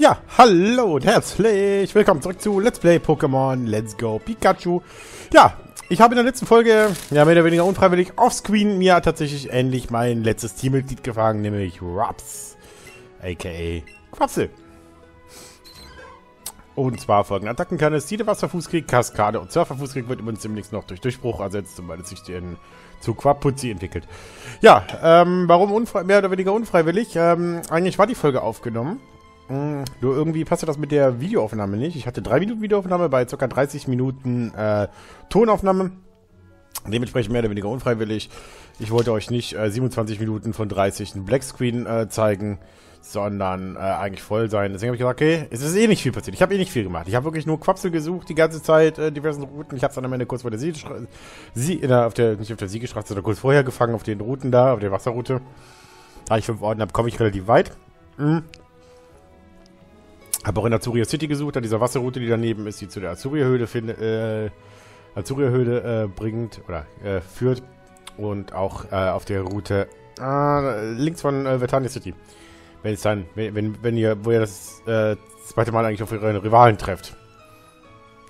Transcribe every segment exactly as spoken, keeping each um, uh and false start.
Ja, hallo und herzlich willkommen zurück zu Let's Play Pokémon Let's Go Pikachu. Ja, ich habe in der letzten Folge, ja mehr oder weniger unfreiwillig, offscreen mir tatsächlich endlich mein letztes Teammitglied gefangen, nämlich Raps, aka Quapsel. Und zwar folgende Attacken kann es: Jede Wasserfußkrieg, Kaskade und Surferfußkrieg wird übrigens demnächst noch durch Durchbruch ersetzt, sobald es sich den zu Quapuzzi entwickelt. Ja, ähm, warum unfrei, mehr oder weniger unfreiwillig? Ähm, eigentlich war die Folge aufgenommen. Nur irgendwie passte das mit der Videoaufnahme nicht. Ich hatte drei Minuten Videoaufnahme bei ca. dreißig Minuten äh, Tonaufnahme. Dementsprechend mehr oder weniger unfreiwillig. Ich wollte euch nicht äh, siebenundzwanzig Minuten von dreißig einen Blackscreen äh, zeigen, sondern äh, eigentlich voll sein. Deswegen habe ich gesagt, okay, es ist eh nicht viel passiert. Ich habe eh nicht viel gemacht. Ich habe wirklich nur Quapsel gesucht, die ganze Zeit, äh, diversen Routen. Ich habe es dann am Ende kurz vor der Siegestraße, Sie äh, auf der, nicht auf der Siegestraße, sondern kurz vorher gefangen, auf den Routen da, auf der Wasserroute. Da ich fünf Orden habe, komme ich relativ weit. Mhm. Habe auch in Azuria City gesucht, an dieser Wasserroute, die daneben ist, die zu der Azuria-Höhle äh, Azuria-Höhle äh, bringt oder äh, führt. Und auch äh, auf der Route äh, links von äh, Vertania City. Wenn es dann, wenn, wenn, wenn ihr, wo ihr das äh, zweite Mal eigentlich auf eure Rivalen trefft.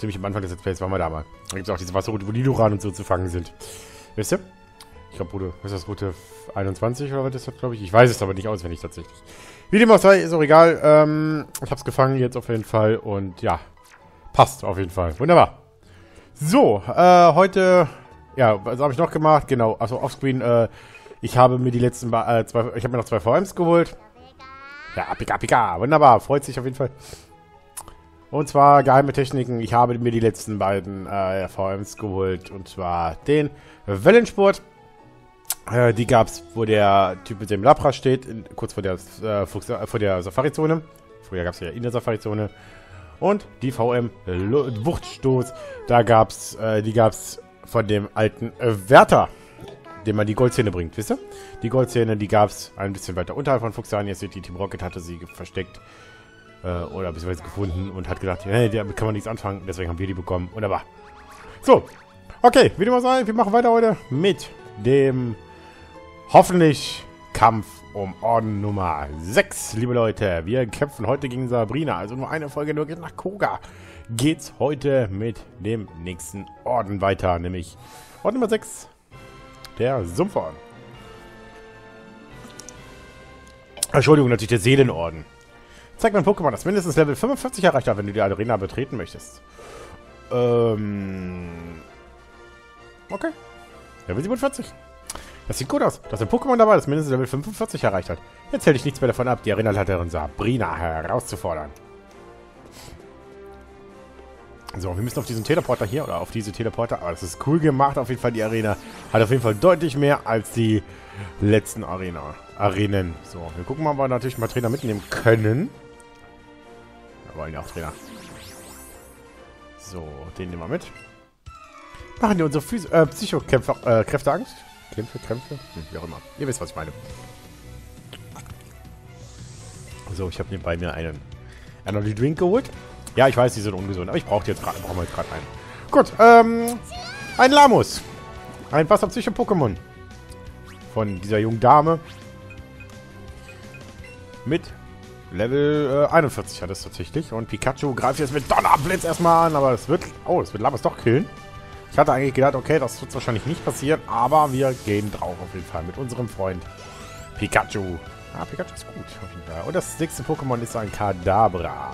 Ziemlich am Anfang des Let's Plays waren wir da mal. Da gibt es auch diese Wasserroute, wo die Luran und so zu fangen sind. Wisst ihr? Ich glaube, Route, was ist das, Route einundzwanzig oder was ist das, glaube ich? Ich weiß es aber nicht auswendig tatsächlich. Wie dem auch sei, ist auch egal. Ähm, ich hab's gefangen jetzt auf jeden Fall und ja, passt auf jeden Fall. Wunderbar. So, äh, heute, ja, was habe ich noch gemacht? Genau, also offscreen, äh, ich habe mir die letzten, äh, zwei, ich habe mir noch zwei V Ms geholt. Ja, Pika Pika, wunderbar, freut sich auf jeden Fall. Und zwar geheime Techniken, ich habe mir die letzten beiden äh, V Ms geholt und zwar den Wellensport. Die gab es, wo der Typ mit dem Labra steht, in, kurz vor der, äh, Fuchs, äh, vor der Safari-Zone. Früher gab es ja in der Safari-Zone. Und die V M L Wuchtstoß, da gab's, äh, die gab es von dem alten äh, Wärter, dem man die Goldzähne bringt, wisst ihr? Die Goldzähne, die gab es ein bisschen weiter unterhalb von Fuchsania City. Team Rocket hatte sie versteckt äh, oder beziehungsweise gefunden und hat gedacht, hey, damit kann man nichts anfangen, deswegen haben wir die bekommen. Wunderbar. So, okay, wie dem auch sei, wir machen weiter heute mit dem... Hoffentlich Kampf um Orden Nummer sechs, liebe Leute. Wir kämpfen heute gegen Sabrina. Also nur eine Folge, nur nach Koga geht's heute mit dem nächsten Orden weiter. Nämlich Orden Nummer sechs, der Sumpforden. Entschuldigung, natürlich der Seelenorden. Zeig mein Pokémon, das mindestens Level fünfundvierzig erreicht hat, wenn du die Arena betreten möchtest. Ähm... Okay. Level siebenundvierzig. Das sieht gut aus, dass ein Pokémon dabei, das mindestens Level fünfundvierzig erreicht hat. Jetzt hält ich nichts mehr davon ab, die Arenaleiterin Sabrina herauszufordern. So, wir müssen auf diesen Teleporter hier, oder auf diese Teleporter, aber das ist cool gemacht auf jeden Fall, die Arena. Hat auf jeden Fall deutlich mehr als die letzten Arena, Arenen. So, wir gucken mal, ob wir natürlich mal Trainer mitnehmen können. Wir wollen ja auch Trainer. So, den nehmen wir mit. Machen die unsere Physio- äh, Psychokämpfer äh, Kräfte Angst? Kämpfe, Kämpfe? Hm, wie auch immer. Ihr wisst, was ich meine. So, ich habe nebenbei mir einen Energy Drink geholt. Ja, ich weiß, die sind ungesund, aber ich brauche jetzt gerade brauch jetzt gerade einen. Gut, ähm, ein Lahmus. Ein Wasserpsycho-Pokémon. Von dieser jungen Dame. Mit Level äh, einundvierzig hat es tatsächlich. Und Pikachu greift jetzt mit Donnerblitz erstmal an, aber es wird... Oh, es wird Lahmus doch killen. Ich hatte eigentlich gedacht, okay, das wird wahrscheinlich nicht passieren, aber wir gehen drauf auf jeden Fall mit unserem Freund Pikachu. Ah, Pikachu ist gut auf jeden Fall. Und das nächste Pokémon ist ein Kadabra.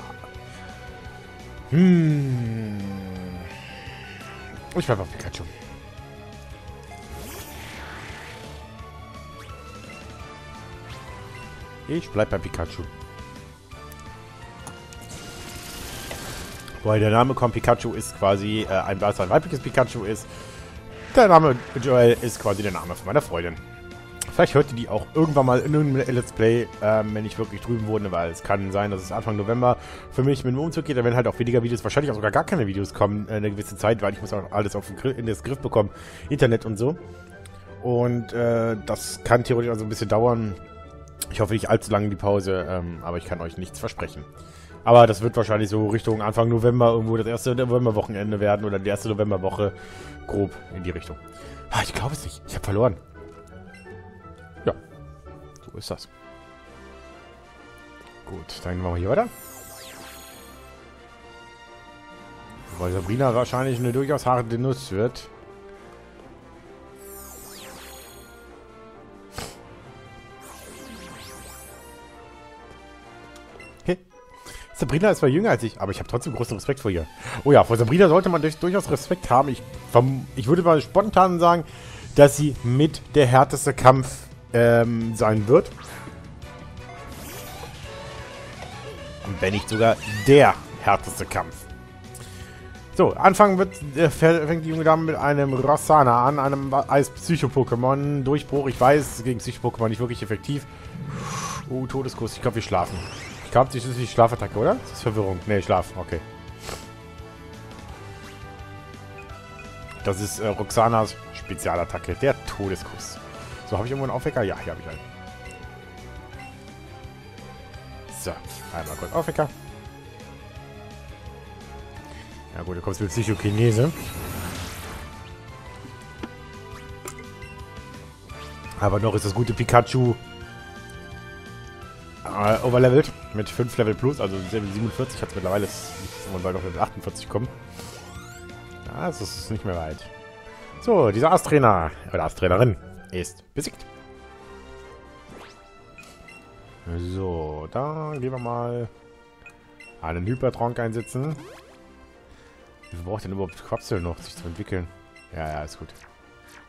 Hm. Ich bleibe auf Pikachu. Ich bleibe bei Pikachu. Weil der Name kommt, Pikachu ist quasi äh, ein, was ein weibliches Pikachu ist. Der Name Joel ist quasi der Name von meiner Freundin. Vielleicht hört ihr die auch irgendwann mal in einem Let's Play, ähm, wenn ich wirklich drüben wohne, weil es kann sein, dass es Anfang November für mich mit dem Umzug geht. Da werden halt auch weniger Videos, wahrscheinlich auch sogar gar keine Videos kommen, äh, eine gewisse Zeit, weil ich muss auch alles auf den Griff, in das Griff bekommen, Internet und so. Und äh, das kann theoretisch also ein bisschen dauern. Ich hoffe nicht allzu lange die Pause, ähm, aber ich kann euch nichts versprechen. Aber das wird wahrscheinlich so Richtung Anfang November irgendwo das erste Novemberwochenende werden oder die erste Novemberwoche grob in die Richtung. Ah, ich glaube es nicht. Ich habe verloren. Ja, so ist das. Gut, dann machen wir hier weiter. Weil Sabrina wahrscheinlich eine durchaus harte Nuss wird. Hey. Sabrina ist zwar jünger als ich, aber ich habe trotzdem großen Respekt vor ihr. Oh ja, vor Sabrina sollte man durch, durchaus Respekt haben. Ich, ich würde mal spontan sagen, dass sie mit der härteste Kampf ähm, sein wird. Und wenn nicht sogar der härteste Kampf. So, anfangen wird, äh, fängt die junge Dame mit einem Rossana an, einem Eis-Psycho-Pokémon. Durchbruch, ich weiß, gegen Psycho-Pokémon nicht wirklich effektiv. Uh, Todeskuss, ich glaube, wir schlafen. Ich glaube, das ist die Schlafattacke, oder? Das ist Verwirrung. Ne, Schlaf, okay. Das ist äh, Roxanas Spezialattacke, der Todeskuss. So, habe ich irgendwo einen Aufwecker? Ja, hier habe ich einen. So, einmal kurz Aufwecker. Ja gut, du kommst mit Psychokinese. Aber noch ist das gute Pikachu äh, overlevelt mit fünf Level plus, also siebenundvierzig hat es mittlerweile, man soll noch mit achtundvierzig kommen. Ja, das ist nicht mehr weit. So, dieser Astrainer oder Astrainerin ist besiegt. So, da gehen wir mal einen Hypertrank einsetzen. Wie braucht denn überhaupt Quapsel noch, sich zu entwickeln? Ja, ja, ist gut.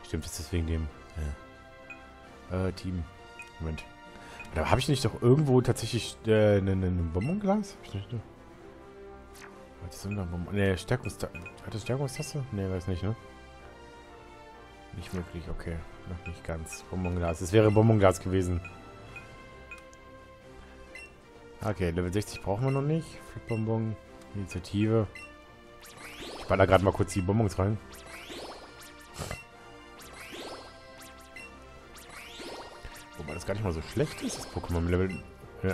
Stimmt, das ist wegen dem ja. äh, Team. Moment. Da habe ich nicht doch irgendwo tatsächlich äh, ne, ne, ne Bonbonglas? Hab ich nicht, ne? Was ist denn da? Bonbon? Ne, Stärkungstaste. Hat das Stärkungstaste? Ne, weiß nicht, ne? Nicht möglich, okay. Noch nicht ganz. Bonbonglas. Es wäre Bonbonglas gewesen. Okay, Level sechzig brauchen wir noch nicht. Flipbonbon. Initiative. Ich baller gerade mal kurz die Bonbons rein. Wobei das gar nicht mal so schlecht ist, das Pokémon-Level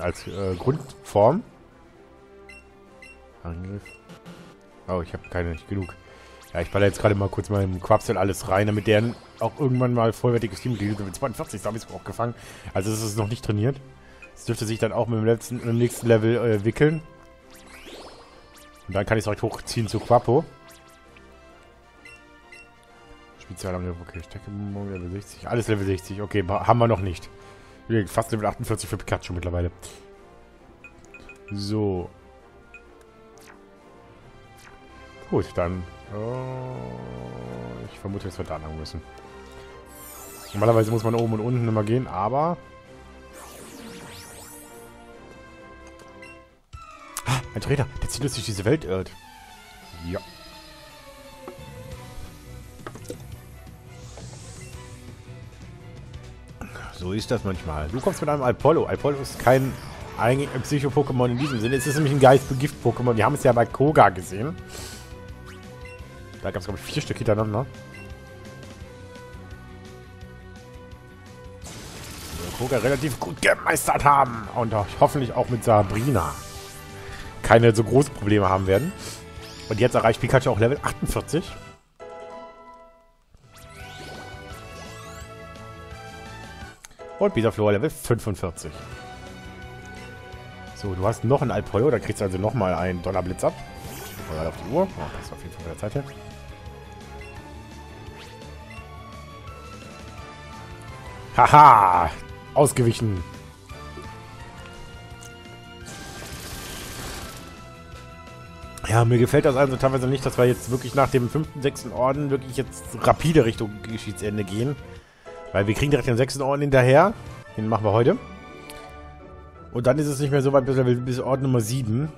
als äh, Grundform. Angriff. Oh, ich habe keine, nicht genug. Ja, ich baller jetzt gerade mal kurz meinem Quapsel alles rein, damit der auch irgendwann mal vollwertiges Team geht. Mit zweiundvierzig, da habe ich es auch gefangen. Also es ist noch nicht trainiert. Es dürfte sich dann auch mit dem, letzten, mit dem nächsten Level äh, wickeln. Und dann kann ich es direkt hochziehen zu Quapo. Spezialangriff, okay, Stärkebonbon, Level sechzig. Alles Level sechzig, okay, haben wir noch nicht. Fast Level achtundvierzig für Pikachu mittlerweile. So. Gut, dann. Oh, ich vermute, dass wir da lang müssen. Normalerweise muss man oben und unten immer gehen, aber. Ah, ein Trainer, der zieht uns durch diese Welt irrt. Ja. So ist das manchmal. Du kommst mit einem Alpollo. Alpollo ist kein Psycho-Pokémon in diesem Sinne. Es ist nämlich ein Geist-Begift-Pokémon. Wir haben es ja bei Koga gesehen. Da gab es, glaube ich, vier Stück hintereinander. Die Koga relativ gut gemeistert haben. Und hoffentlich auch mit Sabrina keine so großen Probleme haben werden. Und jetzt erreicht Pikachu auch Level achtundvierzig. Und Bisaflora Level fünfundvierzig. So, du hast noch einen Alpollo, da kriegst du also nochmal einen Donnerblitz ab. Oder auf die Uhr. Oh, passt auf jeden Fall von der Zeit her. Haha! Ausgewichen! Ja, mir gefällt das also teilweise nicht, dass wir jetzt wirklich nach dem fünften, sechsten Orden wirklich jetzt rapide Richtung Geschichtsende gehen. Weil wir kriegen direkt den sechsten Orden hinterher. Den machen wir heute. Und dann ist es nicht mehr so weit bis, bis Orden Nummer sieben.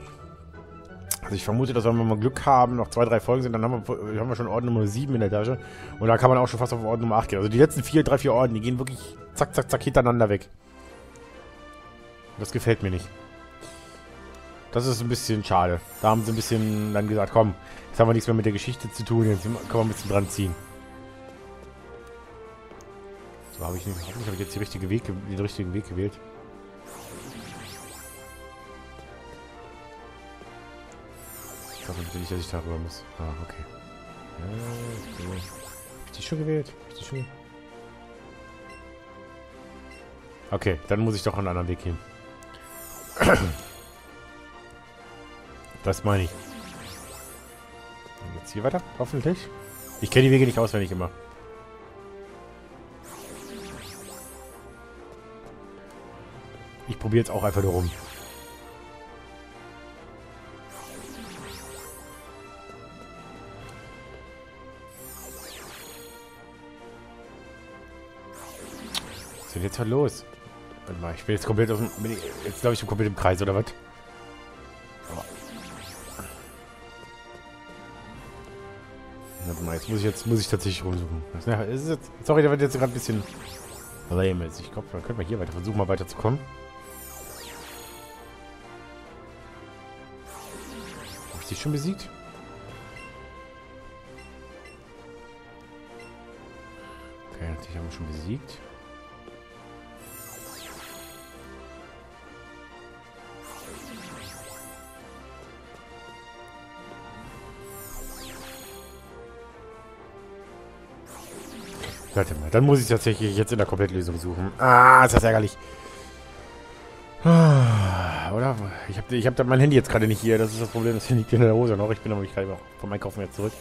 Also ich vermute, dass wenn wir mal Glück haben, noch zwei, drei Folgen sind, dann haben wir, haben wir schon Orden Nummer sieben in der Tasche. Und da kann man auch schon fast auf Orden Nummer acht gehen. Also die letzten vier, drei, vier Orden, die gehen wirklich zack, zack, zack hintereinander weg. Das gefällt mir nicht. Das ist ein bisschen schade. Da haben sie ein bisschen dann gesagt, komm, jetzt haben wir nichts mehr mit der Geschichte zu tun, jetzt können wir ein bisschen dran ziehen. So, habe ich nicht. Hoffentlich habe ich jetzt den richtigen Weg, den richtigen Weg gewählt. Ich hoffe natürlich, dass ich da rüber muss. Ah, okay. Ja, okay. Hab ich die schon gewählt? Hab ich die schon? Okay, dann muss ich doch einen anderen Weg gehen. Das meine ich. Jetzt hier weiter, hoffentlich. Ich kenne die Wege nicht auswendig immer. Ich probiere jetzt auch einfach nur rum. Was ist denn jetzt halt los? Warte mal, ich bin jetzt komplett aus dem... Bin ich, jetzt glaube ich, ich bin komplett im Kreis, oder was? Warte mal, jetzt muss ich, jetzt, muss ich tatsächlich rumsuchen. Ja, ist jetzt, sorry, da wird jetzt gerade ein bisschen... lame ist. Ich glaube, dann können wir hier weiter versuchen, mal weiterzukommen. Habe ich die schon besiegt? Okay, die haben wir schon besiegt. Warte mal, dann muss ich tatsächlich jetzt in der Komplettlösung suchen. Ah, ist das ärgerlich. Oder? Ich habe ich hab mein Handy jetzt gerade nicht hier. Das ist das Problem, das liegt in der Hose noch. Ich bin aber nicht gerade vom Einkaufen jetzt zurück.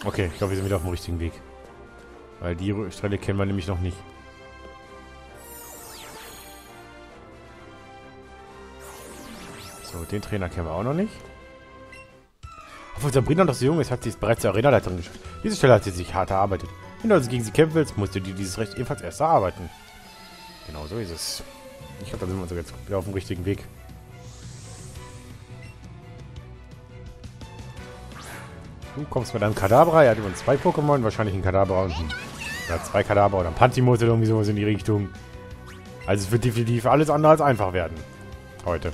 So. Okay, ich glaube, wir sind wieder auf dem richtigen Weg. Weil die Stelle kennen wir nämlich noch nicht. So, den Trainer kennen wir auch noch nicht. Obwohl Sabrina noch so jung ist, hat sie es bereits zur Arenaleiterin geschafft. Diese Stelle hat sie sich hart erarbeitet. Wenn du also gegen sie kämpfen willst, musst du dir dieses Recht ebenfalls erst erarbeiten. Genau so ist es. Ich glaube, da sind wir uns jetzt wieder auf dem richtigen Weg. Du kommst mit einem Kadabra. Er hat übrigens zwei Pokémon. Wahrscheinlich ein Kadabra und ein Ja, zwei Kadabra oder ein Pantimos oder irgendwie sowas in die Richtung. Also es wird definitiv alles andere als einfach werden. Heute.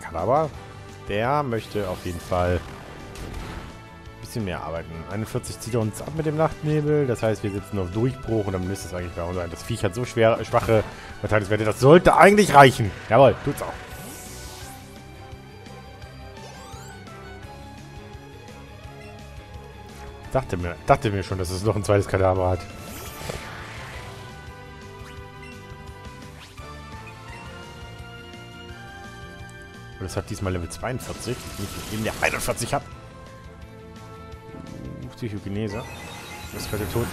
Kadabra, der möchte auf jeden Fall ein bisschen mehr arbeiten. einundvierzig zieht er uns ab mit dem Nachtnebel. Das heißt, wir sitzen auf Durchbruch und dann müsste es eigentlich darum sein. Das Viech hat so schwere, schwache Verteidigungswerte. Das sollte eigentlich reichen. Jawohl, tut's auch. Dachte mir, dachte mir schon, dass es noch ein zweites Kadabra hat. Und es hat diesmal Level zweiundvierzig, nicht eben der einundvierzig hat. Psychogenese. Das könnte tot,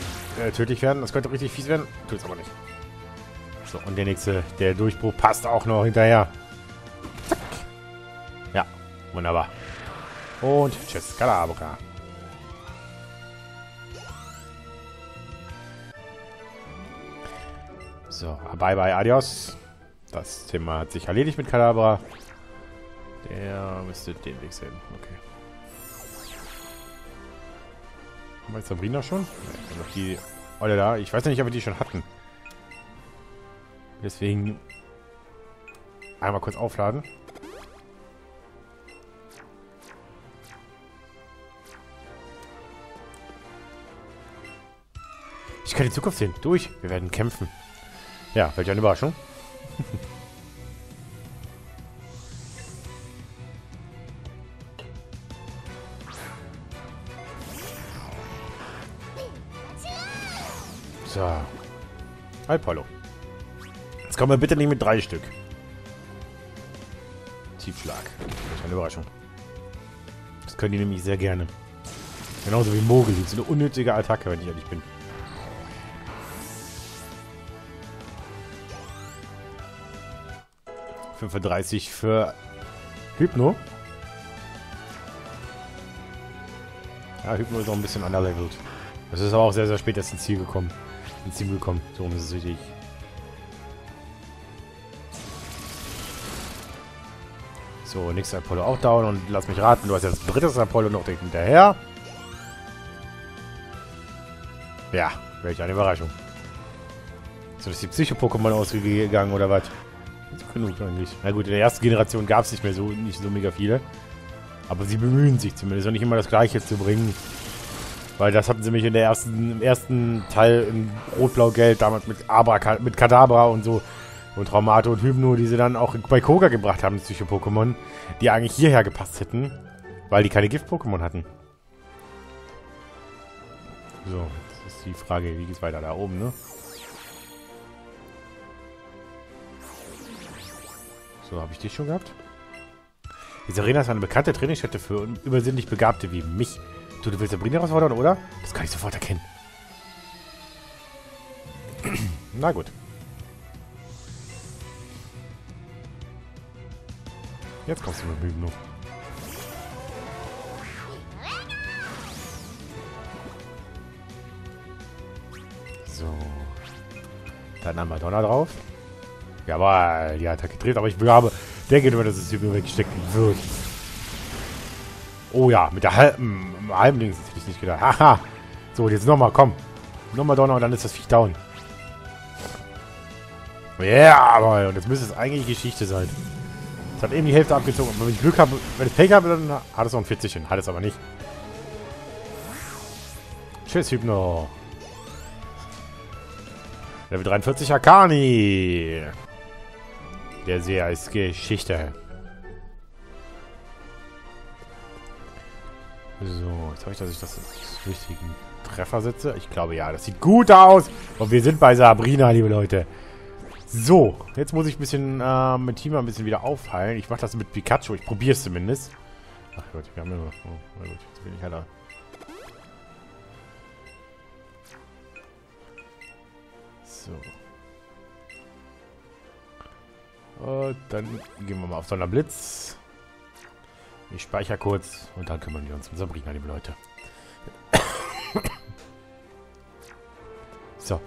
äh, tödlich werden, das könnte richtig fies werden. Tut's aber nicht. So, und der nächste, der Durchbruch passt auch noch hinterher. Zack. Ja, wunderbar. Und tschüss, Kadabra. So, bye bye, adios. Das Thema hat sich erledigt mit Kadabra. Der müsste den Weg sehen. Okay. Haben wir jetzt Sabrina schon? Nee, noch die Olle da. Ich weiß ja nicht, ob wir die schon hatten. Deswegen einmal kurz aufladen. Ich kann die Zukunft sehen. Durch. Wir werden kämpfen. Ja, welch eine Überraschung. So. Alpollo. Jetzt kommen wir bitte nicht mit drei Stück. Tiefschlag. Welch eine Überraschung. Das können die nämlich sehr gerne. Genauso wie Mogel. Das ist eine unnötige Attacke, wenn ich ehrlich bin. fünfunddreißig für Hypno. Ja, Hypno ist auch ein bisschen underlevelt. Das ist aber auch sehr, sehr spät erst ins Ziel gekommen. Ins Ziel gekommen. So ist es richtig. So, nächster Alpollo auch down. Und lass mich raten, du hast jetzt drittes Alpollo noch direkt hinterher. Ja, welch eine Überraschung. So, ist die Psycho-Pokémon ausgegangen oder was? Genug eigentlich. Na gut, in der ersten Generation gab es nicht mehr so, nicht so mega viele. Aber sie bemühen sich zumindest, und nicht immer das Gleiche zu bringen. Weil das hatten sie mich in der ersten, im ersten Teil im Rot-Blau-Gelb damals mit, Abra, mit Kadabra und so Und Raumato und Hypno, die sie dann auch bei Koga gebracht haben, Psycho-Pokémon, die eigentlich hierher gepasst hätten, weil die keine Gift-Pokémon hatten. So, jetzt ist die Frage, wie geht's weiter da oben, ne? So, habe ich dich schon gehabt? Diese Arena ist eine bekannte Trainingsstätte für übersinnlich Begabte wie mich. Du, du willst Sabrina herausfordern, oder? Das kann ich sofort erkennen. Na gut. Jetzt kommst du mit Hypno. So. Dann haben wir Donner drauf. Jawohl, die Attacke dreht, aber ich glaube, denke nur, dass es Hypno weggesteckt wird. Oh ja, mit der halben, halben Dings hätte ich nicht gedacht. Haha. So, jetzt nochmal, komm. Nochmal Donner und dann ist das Viech down. Ja, yeah, und jetzt müsste es eigentlich Geschichte sein. Es hat eben die Hälfte abgezogen. Und wenn ich Glück habe, wenn ich Pech habe, dann hat es auch ein vierzigchen. Hat es aber nicht. Tschüss, Hypno. Level dreiundvierzig Arkani. Der Seher ist Geschichte. So, jetzt hoffe ich, dass ich das den richtigen Treffer setze. Ich glaube ja, das sieht gut aus. Und wir sind bei Sabrina, liebe Leute. So, jetzt muss ich ein bisschen äh, mit Team ein bisschen wieder aufheilen. Ich mache das mit Pikachu, ich probiere es zumindest. Ach Gott, wir haben nur... Oh, na gut, jetzt bin ich halt da. So. Und dann gehen wir mal auf Sonderblitz. Ich speichere kurz und dann kümmern wir uns um Sabrina, liebe Leute. So.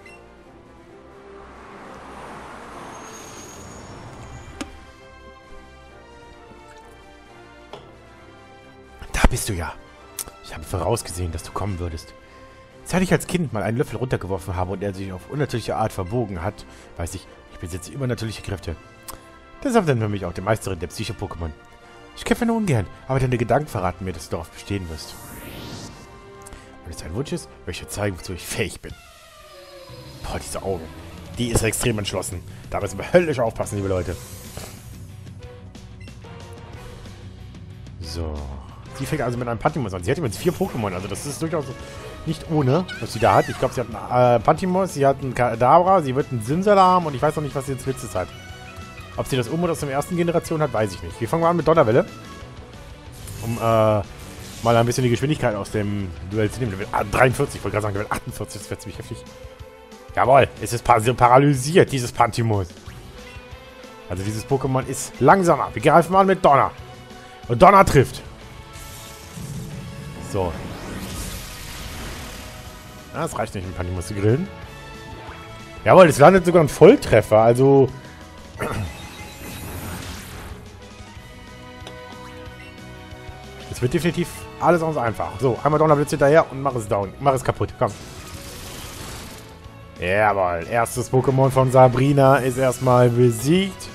Bist du ja. Ich habe vorausgesehen, dass du kommen würdest. Seit ich als Kind mal einen Löffel runtergeworfen habe und er sich auf unnatürliche Art verbogen hat, weiß ich, ich besitze übernatürliche Kräfte. Deshalb nennen wir mich auch die Meisterin der Psycho-Pokémon. Ich kämpfe nur ungern, aber deine Gedanken verraten mir, dass du darauf bestehen wirst. Wenn es dein Wunsch ist, möchte ich dir zeigen, wozu ich fähig bin. Boah, diese Augen. Die ist extrem entschlossen. Da müssen wir höllisch aufpassen, liebe Leute. So... Die fängt also mit einem Pantimos an. Sie hat übrigens vier Pokémon, also das ist durchaus nicht ohne, was sie da hat. Ich glaube, sie hat einen äh, Pantimos, sie hat einen Kadabra, sie wird einen Simsala haben und ich weiß noch nicht, was sie jetzt letztes hat. Ob sie das Umwelt aus der ersten Generation hat, weiß ich nicht. Wir fangen mal an mit Donnerwelle, um äh, mal ein bisschen die Geschwindigkeit aus dem Duell zu nehmen. Level dreiundvierzig, ich wollte gerade sagen, Level achtundvierzig, das wird ziemlich heftig. Jawohl, es ist par paralysiert, dieses Pantimos. Also dieses Pokémon ist langsamer. Wir greifen mal an mit Donner. Und Donner trifft. So. Ah, das reicht nicht, ein Pantimos zu grillen. Jawohl, das landet sogar ein Volltreffer, also... Es wird definitiv alles sonst einfach. So, einmal Donnerblitz hinterher und mach es down. Mach es kaputt, komm. Jawohl, erstes Pokémon von Sabrina ist erstmal besiegt.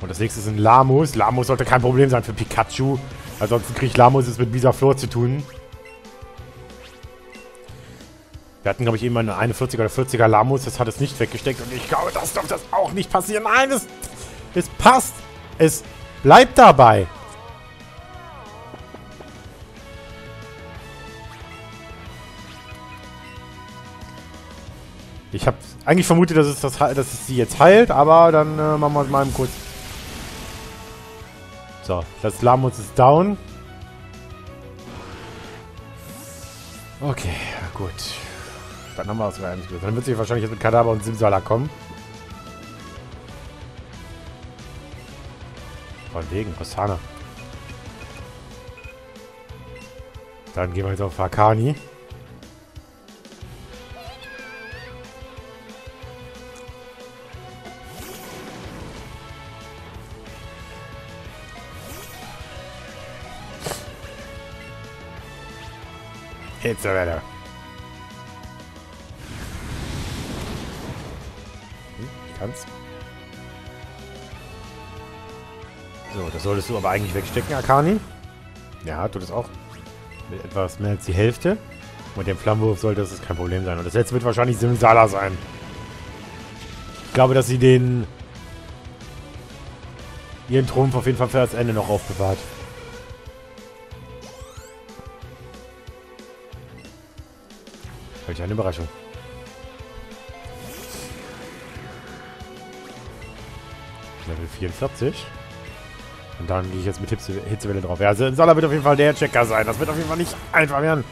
Und das nächste ist ein Lahmus. Lahmus sollte kein Problem sein für Pikachu. Ansonsten kriegt Lahmus es mit Bisaflora zu tun. Wir hatten, glaube ich, eben eine einundvierziger oder vierziger Lahmus. Das hat es nicht weggesteckt. Und ich glaube, das darf das auch nicht passieren. Nein, es, es passt. Es bleibt dabei. Ich habe eigentlich vermutet, dass es, das, dass es sie jetzt heilt. Aber dann äh, machen wir es mal kurz... So, das Lahmus ist down. Okay, gut. Dann haben wir es sogar eingespielt. Dann wird sie wahrscheinlich jetzt mit Kadabra und Simsala kommen. Von wegen, Rossana. Dann gehen wir jetzt auf Arkani. It's a better. Hm, ich kann's. So, das solltest du aber eigentlich wegstecken, Arkani. Ja, tut es auch. Mit etwas mehr als die Hälfte. Mit dem Flammenwurf sollte das kein Problem sein. Und das letzte wird wahrscheinlich Simsala sein. Ich glaube, dass sie den... ihren Trumpf auf jeden Fall für das Ende noch aufbewahrt. Welch eine Überraschung. Level vierundvierzig. Und dann gehe ich jetzt mit Hitzewelle drauf. Ja, also Simsala wird auf jeden Fall der Checker sein. Das wird auf jeden Fall nicht einfach werden.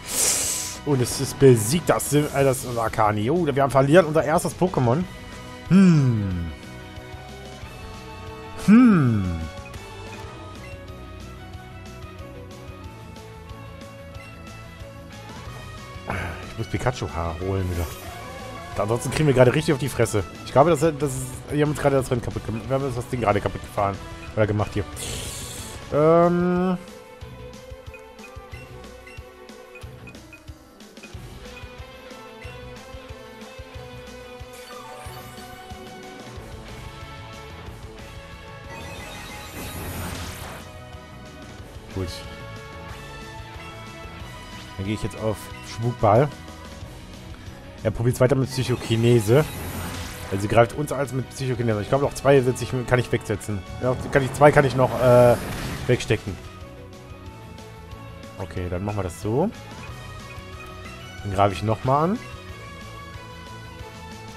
Und es ist besiegt das, Sim äh, das Arkani. Oh, wir haben verlieren unser erstes Pokémon. Hm. Hm. Ich muss Pikachu-Haar holen wieder. Ansonsten kriegen wir gerade richtig auf die Fresse. Ich glaube, das, das ist, wir haben uns gerade das Rennen kaputt gemacht. Wir haben uns das Ding gerade kaputt gefahren. Oder gemacht hier. Ähm. Gut. Dann gehe ich jetzt auf Schwugball. Er probiert es weiter mit Psychokinese. Also sie greift uns als mit Psychokinese. Ich glaube, noch zwei setze ich, kann ich wegsetzen. Ja, kann ich, zwei kann ich noch äh, wegstecken. Okay, dann machen wir das so. Dann greife ich nochmal an.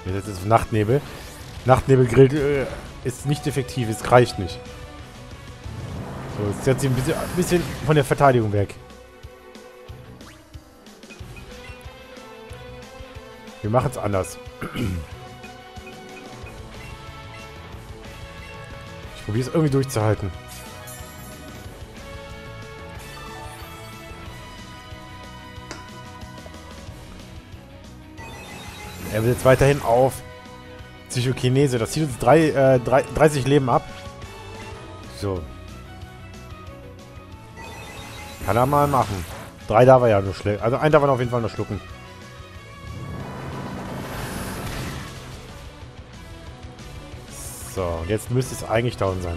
Wir setzen es auf Nachtnebel. Nachtnebel grillt, äh, ist nicht effektiv, es reicht nicht. So, jetzt setzt sie ein bisschen, ein bisschen von der Verteidigung weg. Wir machen es anders. Ich probiere es irgendwie durchzuhalten. Er will jetzt weiterhin auf Psychokinese. Das zieht uns drei, äh, drei, dreißig Leben ab. So. Kann er mal machen. Drei darf er ja nur schlecken. Also einen darf er auf jeden Fall noch schlucken. So, und jetzt müsste es eigentlich down sein.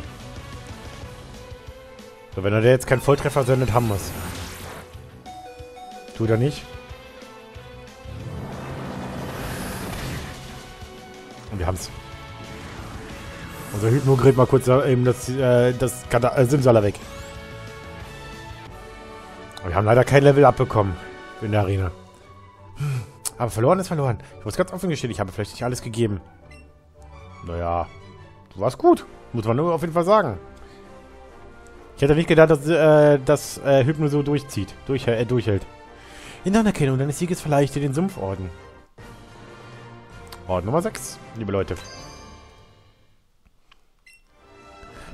So, wenn er jetzt keinen Volltreffer sendet, haben wir es. Tut er nicht. Und wir haben es. Unser Hypno grillt mal kurz eben das, äh, das äh, Simsala weg. Aber wir haben leider kein Level abbekommen in der Arena. Aber verloren ist verloren. Ich muss ganz offen gestehen, ich habe vielleicht nicht alles gegeben. Naja... Du warst gut, muss man nur auf jeden Fall sagen. Ich hätte nicht gedacht, dass äh, das äh, Hypno so durchzieht, durch, äh, durchhält. In Anerkennung deines Sieges verleihe ich dir den Sumpforden. Orden Nummer sechs, liebe Leute.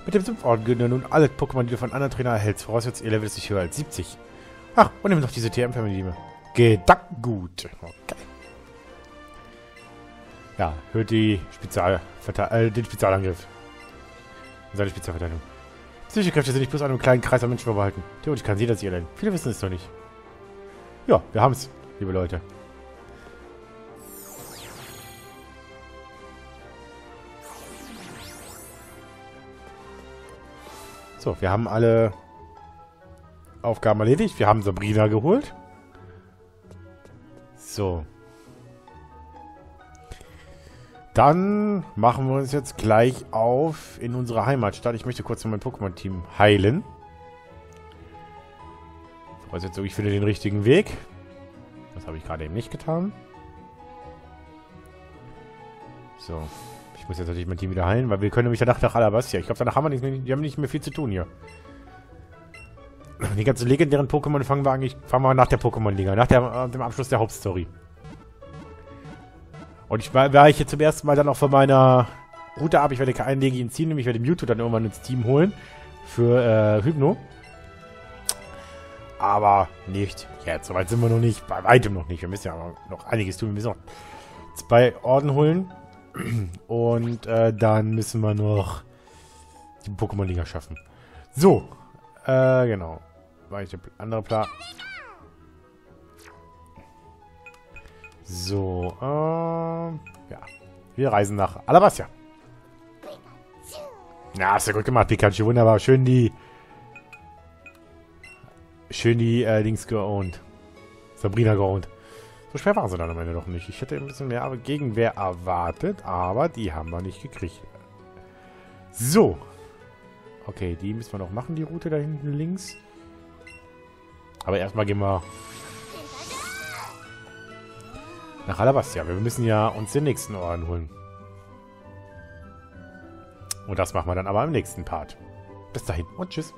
Mit dem Sumpforden gehen nun alle Pokémon, die du von anderen Trainer erhältst. Voraussetzt, ihr Level ist nicht höher als siebzig. Ach, und nimm noch diese T M-Familie. Gedankengut. Okay. Ja, hört die Spezial äh, den Spezialangriff. Und seine Spezialverteidigung. Psychische Kräfte sind nicht bloß an einem kleinen Kreis an Menschen vorbehalten. Theoretisch kann jeder sie erlernen. Viele wissen es noch nicht. Ja, wir haben es, liebe Leute. So, wir haben alle Aufgaben erledigt. Wir haben Sabrina geholt. So. Dann machen wir uns jetzt gleich auf in unsere Heimatstadt. Ich möchte kurz mein Pokémon-Team heilen. Voraussetzung, ich finde den richtigen Weg. Das habe ich gerade eben nicht getan. So. Ich muss jetzt natürlich mein Team wieder heilen, weil wir können nämlich danach nach Alabastia. Ich glaube, danach haben wir nicht mehr, wir haben nicht mehr viel zu tun hier. Die ganzen legendären Pokémon fangen wir eigentlich fangen wir nach der Pokémon-Liga, nach der, dem Abschluss der Hauptstory. Und ich war ich jetzt zum ersten Mal dann auch von meiner Route ab. Ich werde keinen Legion ziehen, nämlich werde Mewtwo dann irgendwann ins Team holen. Für äh, Hypno. Aber nicht jetzt. Soweit sind wir noch nicht. Bei weitem noch nicht. Wir müssen ja noch einiges tun. Wir müssen noch zwei Orden holen. Und äh, dann müssen wir noch die Pokémon-Liga schaffen. So. Äh, genau. War ich der andere Plan. So, ähm, ja. Wir reisen nach Alabastia. Na, hast du gut gemacht, Pikachu. Wunderbar. Schön die... Schön die, äh, Dings geowned. Sabrina geowned. So schwer waren sie dann am Ende doch nicht. Ich hätte ein bisschen mehr Gegenwehr erwartet, aber die haben wir nicht gekriegt. So. Okay, die müssen wir noch machen, die Route da hinten links. Aber erstmal gehen wir nach Alabastia. Wir müssen ja uns den nächsten Orden holen. Und das machen wir dann aber im nächsten Part. Bis dahin und tschüss.